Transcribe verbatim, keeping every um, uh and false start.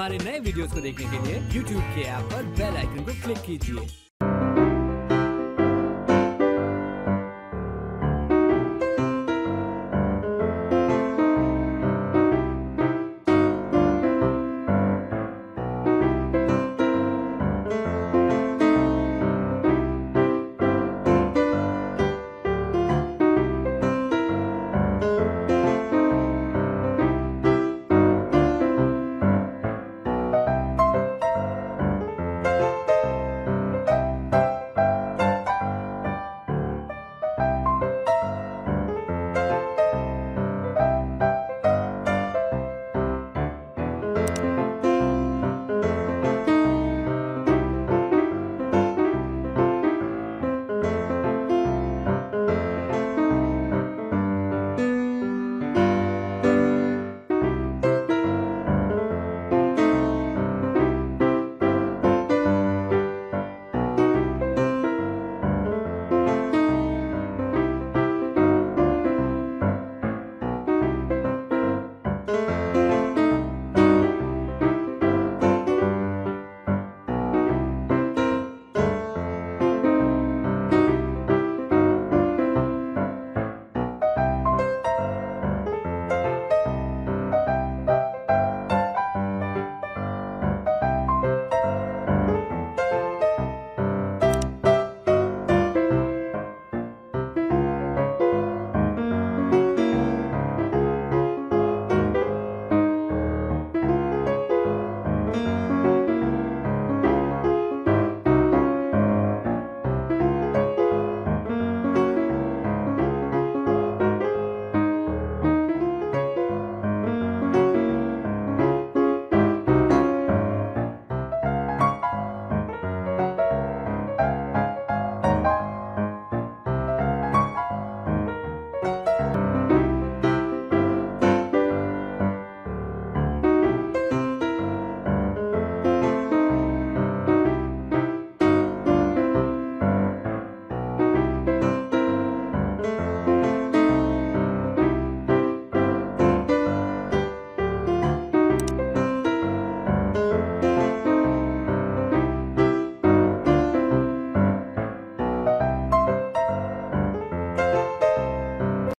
हमारे नए वीडियोस को देखने के लिए यूट्यूब के ऐप पर बेल आइकन को क्लिक कीजिए।